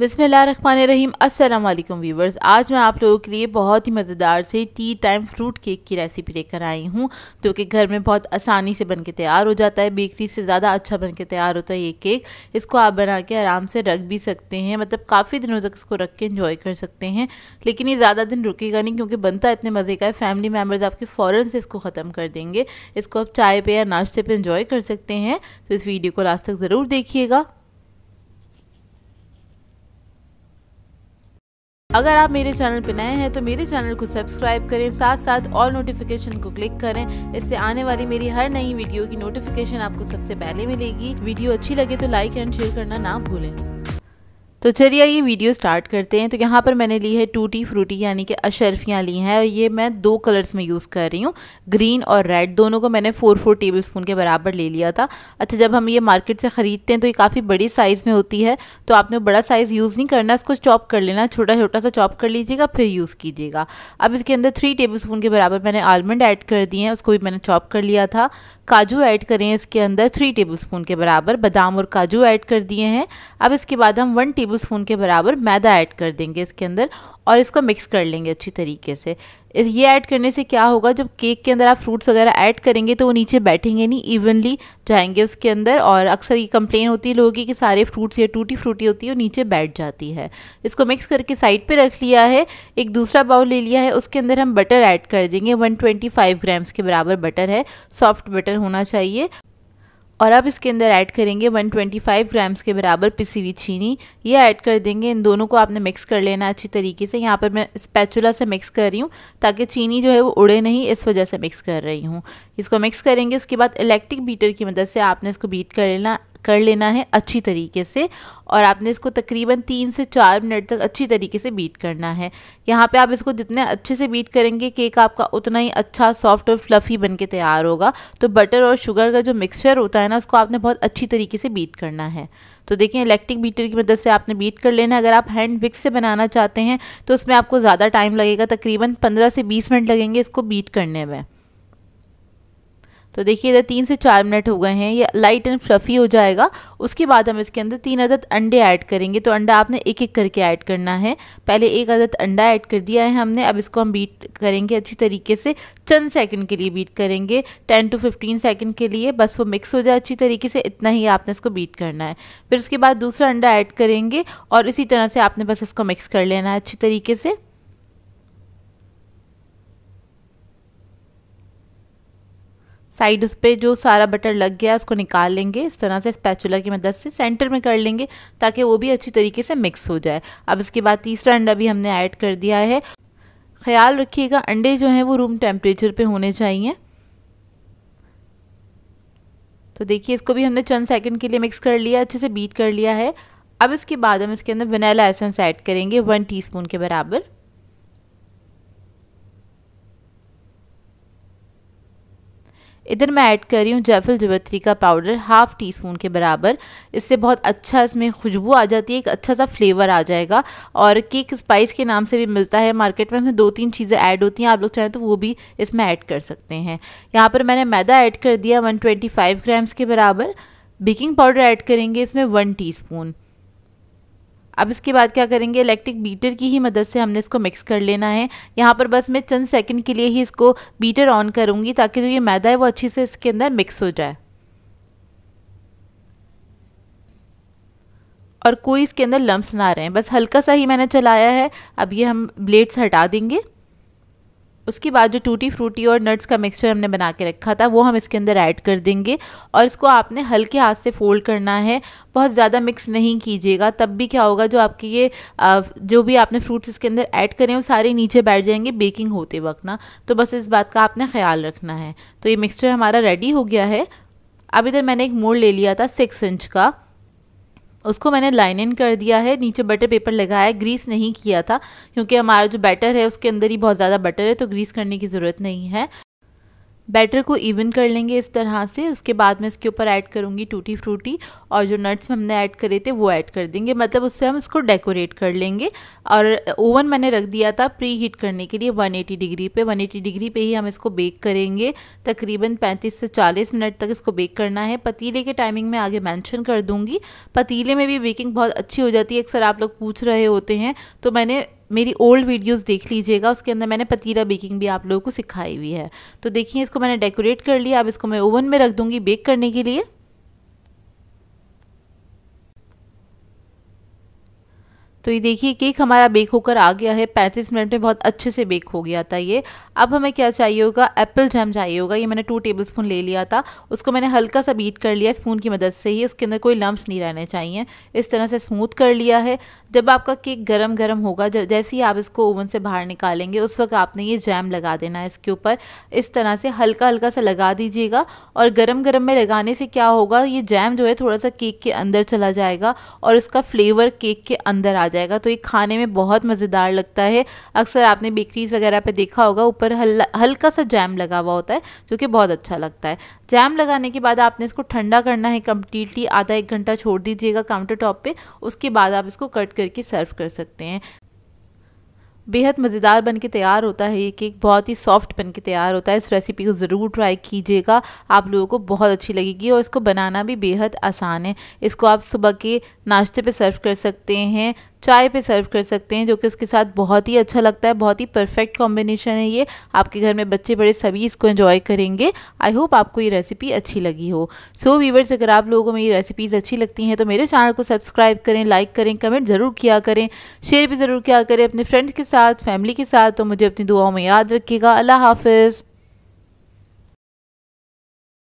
बिस्मिल्लाहिर्रहमानिर्रहीम। अस्सलाम वालेकुम व्यूवर्स। आज मैं आप लोगों के लिए बहुत ही मज़ेदार से टी टाइम फ्रूट केक की रेसिपी लेकर आई हूँ, जो कि घर में बहुत आसानी से बनके तैयार हो जाता है। बेकरी से ज़्यादा अच्छा बनके तैयार होता है ये केक। इसको आप बना के आराम से रख भी सकते हैं, मतलब काफ़ी दिनों तक इसको रख के इंजॉय कर सकते हैं। लेकिन ये ज़्यादा दिन रुकेगा नहीं, क्योंकि बनता इतने मज़े का है। फैमिली मेम्बर्स आपके फ़ौरन से इसको ख़त्म कर देंगे। इसको आप चाय पे या नाश्ते पे इंजॉय कर सकते हैं। तो इस वीडियो को लास्ट तक ज़रूर देखिएगा। अगर आप मेरे चैनल पर नए हैं तो मेरे चैनल को सब्सक्राइब करें, साथ साथ ऑल नोटिफिकेशन को क्लिक करें। इससे आने वाली मेरी हर नई वीडियो की नोटिफिकेशन आपको सबसे पहले मिलेगी। वीडियो अच्छी लगे तो लाइक एंड शेयर करना ना भूलें। तो चलिए ये वीडियो स्टार्ट करते हैं। तो यहाँ पर मैंने ली है टूटी फ्रूटी यानी कि अशरफियाँ ली हैं, और ये मैं दो कलर्स में यूज़ कर रही हूँ, ग्रीन और रेड। दोनों को मैंने 4-4 टेबलस्पून के बराबर ले लिया था। अच्छा, जब हम ये मार्केट से ख़रीदते हैं तो ये काफ़ी बड़ी साइज़ में होती है, तो आपने बड़ा साइज़ यूज़ नहीं करना, इसको चॉप कर लेना, छोटा छोटा सा चॉप कर लीजिएगा, फिर यूज़ कीजिएगा। अब इसके अंदर 3 टेबलस्पून के बराबर मैंने आलमंड ऐड कर दिए हैं, उसको भी मैंने चॉप कर लिया था। काजू ऐड करें इसके अंदर 3 टेबलस्पून के बराबर, बादाम और काजू ऐड कर दिए हैं। अब इसके बाद हम 1 टेबलस्पून के बराबर मैदा ऐड कर देंगे इसके अंदर, और इसको मिक्स कर लेंगे अच्छी तरीके से। ये ऐड करने से क्या होगा, जब केक के अंदर आप फ्रूट्स वगैरह ऐड करेंगे तो वो नीचे बैठेंगे नहीं, इवनली जाएंगे उसके अंदर। और अक्सर ये कंप्लेन होती है लोगों की कि सारे फ्रूट्स या टूटी फ्रूटी होती है वो नीचे बैठ जाती है। इसको मिक्स करके साइड पे रख लिया है। एक दूसरा बाउल ले लिया है, उसके अंदर हम बटर ऐड कर देंगे। 125 ग्राम्स के बराबर बटर है, सॉफ्ट बटर होना चाहिए। और अब इसके अंदर ऐड करेंगे 125 ग्राम्स के बराबर पिसी हुई चीनी, ये ऐड कर देंगे। इन दोनों को आपने मिक्स कर लेना अच्छी तरीके से। यहाँ पर मैं स्पैचुला से मिक्स कर रही हूँ ताकि चीनी जो है वो उड़े नहीं, इस वजह से मिक्स कर रही हूँ। इसको मिक्स करेंगे। इसके बाद इलेक्ट्रिक बीटर की मदद से आपने इसको बीट कर लेना है अच्छी तरीके से, और आपने इसको तकरीबन 3 से 4 मिनट तक अच्छी तरीके से बीट करना है। यहाँ पे आप इसको जितने अच्छे से बीट करेंगे केक आपका उतना ही अच्छा सॉफ्ट और फ्लफ़ी बनके तैयार होगा। तो बटर और शुगर का जो मिक्सचर होता है ना, उसको आपने बहुत अच्छी तरीके से बीट करना है। तो देखें, इलेक्ट्रिक बीटर की मदद से आपने बीट कर लेना। अगर आप हैंड विक्स से बनाना चाहते हैं तो उसमें आपको ज़्यादा टाइम लगेगा, तकरीबन 15 से 20 मिनट लगेंगे इसको बीट करने में। तो देखिए इधर 3 से 4 मिनट हो गए हैं, ये लाइट एंड फ्लफ़ी हो जाएगा। उसके बाद हम इसके अंदर 3 अदद अंडे ऐड करेंगे। तो अंडा आपने एक एक करके ऐड करना है। पहले 1 अदद अंडा ऐड कर दिया है हमने। अब इसको हम बीट करेंगे अच्छी तरीके से, चंद सेकंड के लिए बीट करेंगे, 10 से 15 सेकंड के लिए, बस वो मिक्स हो जाए अच्छी तरीके से, इतना ही आपने इसको बीट करना है। फिर उसके बाद दूसरा अंडा ऐड करेंगे, और इसी तरह से आपने बस इसको मिक्स कर लेना है अच्छी तरीके से। साइड उस पर जो सारा बटर लग गया उसको निकाल लेंगे इस तरह से, स्पैचुला की मदद से सेंटर में कर लेंगे ताकि वो भी अच्छी तरीके से मिक्स हो जाए। अब इसके बाद तीसरा अंडा भी हमने ऐड कर दिया है। ख्याल रखिएगा अंडे जो हैं वो रूम टेम्परेचर पे होने चाहिए। तो देखिए इसको भी हमने चंद सेकंड के लिए मिक्स कर लिया, अच्छे से बीट कर लिया है। अब इसके बाद हम इसके अंदर वनीला एसेंस ऐड करेंगे 1 टीस्पून के बराबर। इधर मैं ऐड कर रही हूँ जायफल जावित्री का पाउडर 1/2 टीस्पून के बराबर। इससे बहुत अच्छा इसमें खुशबू आ जाती है, एक अच्छा सा फ्लेवर आ जाएगा। और केक स्पाइस के नाम से भी मिलता है मार्केट में, इसमें 2-3 चीज़ें ऐड होती हैं, आप लोग चाहें तो वो भी इसमें ऐड कर सकते हैं। यहाँ पर मैंने मैदा ऐड कर दिया 125 ग्राम्स के बराबर। बेकिंग पाउडर ऐड करेंगे इसमें 1 टीस्पून। अब इसके बाद क्या करेंगे, इलेक्ट्रिक बीटर की ही मदद से हमने इसको मिक्स कर लेना है। यहाँ पर बस मैं चंद सेकंड के लिए ही इसको बीटर ऑन करूँगी ताकि जो ये मैदा है वो अच्छे से इसके अंदर मिक्स हो जाए, और कोई इसके अंदर लम्प्स ना रहें। बस हल्का सा ही मैंने चलाया है। अब ये हम ब्लेड से हटा देंगे। उसके बाद जो टूटी फ्रूटी और नट्स का मिक्सचर हमने बना के रखा था वो हम इसके अंदर ऐड कर देंगे, और इसको आपने हल्के हाथ से फ़ोल्ड करना है, बहुत ज़्यादा मिक्स नहीं कीजिएगा। तब भी क्या होगा, जो आपके ये जो भी आपने फ्रूट्स इसके अंदर ऐड करें वो सारे नीचे बैठ जाएंगे बेकिंग होते वक्त ना, तो बस इस बात का आपने ख्याल रखना है। तो ये मिक्सचर हमारा रेडी हो गया है। अब इधर मैंने एक मोल्ड ले लिया था 6 इंच का, उसको मैंने लाइन इन कर दिया है, नीचे बटर पेपर लगाया है, ग्रीस नहीं किया था क्योंकि हमारा जो बैटर है उसके अंदर ही बहुत ज़्यादा बटर है, तो ग्रीस करने की ज़रूरत नहीं है। बैटर को इवन कर लेंगे इस तरह से। उसके बाद मैं इसके ऊपर ऐड करूँगी टूटी फ्रूटी और जो नट्स हमने ऐड करे थे वो ऐड कर देंगे, मतलब उससे हम इसको डेकोरेट कर लेंगे। और ओवन मैंने रख दिया था प्री हीट करने के लिए 180 डिग्री पे। 180 डिग्री पे ही हम इसको बेक करेंगे, तकरीबन 35 से 40 मिनट तक इसको बेक करना है। पतीले के टाइमिंग में आगे मेंशन कर दूँगी, पतीले में भी बेकिंग बहुत अच्छी हो जाती है, अक्सर आप लोग पूछ रहे होते हैं, तो मैंने मेरी ओल्ड वीडियोस देख लीजिएगा, उसके अंदर मैंने पतीला बेकिंग भी आप लोगों को सिखाई हुई है। तो देखिए इसको मैंने डेकोरेट कर लिया, अब इसको मैं ओवन में रख दूंगी बेक करने के लिए। तो ये देखिए केक हमारा बेक होकर आ गया है, 35 मिनट में बहुत अच्छे से बेक हो गया था ये। अब हमें क्या चाहिए होगा, एप्पल जैम चाहिए होगा। ये मैंने 2 टेबलस्पून ले लिया था, उसको मैंने हल्का सा बीट कर लिया स्पून की मदद से ही, उसके अंदर कोई लम्ब्स नहीं रहने चाहिए। इस तरह से स्मूथ कर लिया है। जब आपका केक गरम गरम होगा, जैसे ही आप इसको ओवन से बाहर निकालेंगे उस वक्त आपने ये जैम लगा देना है इसके ऊपर, इस तरह से हल्का हल्का सा लगा दीजिएगा। और गरम गरम में लगाने से क्या होगा, ये जैम जो है थोड़ा सा केक के अंदर चला जाएगा और इसका फ्लेवर केक के अंदर आ जाएगा, तो ये खाने में बहुत मज़ेदार लगता है। अक्सर आपने बेकरीज वगैरह पे देखा होगा ऊपर हल्का सा जैम लगा हुआ होता है, जो कि बहुत अच्छा लगता है। जैम लगाने के बाद आपने इसको ठंडा करना है कम्प्लीटली, आधा एक घंटा छोड़ दीजिएगा काउंटर टॉप पे। उसके बाद आप इसको कट करके सर्व कर सकते हैं। बेहद मज़ेदार बनके तैयार होता है ये केक, बहुत ही सॉफ्ट बनके तैयार होता है। इस रेसिपी को ज़रूर ट्राई कीजिएगा, आप लोगों को बहुत अच्छी लगेगी और इसको बनाना भी बेहद आसान है। इसको आप सुबह के नाश्ते पे सर्व कर सकते हैं, चाय पे सर्व कर सकते हैं, जो कि उसके साथ बहुत ही अच्छा लगता है। बहुत ही परफेक्ट कॉम्बिनेशन है ये, आपके घर में बच्चे बड़े सभी इसको एंजॉय करेंगे। आई होप आपको ये रेसिपी अच्छी लगी हो। सो व्यूअर्स, अगर आप लोगों को मेरी रेसिपीज़ अच्छी लगती हैं तो मेरे चैनल को सब्सक्राइब करें, लाइक करें, कमेंट ज़रूर किया करें, शेयर भी ज़रूर किया करें अपने फ्रेंड्स के साथ, फैमिली के साथ। तो मुझे अपनी दुआओं में याद रखिएगा। अल्लाह हाफिज़।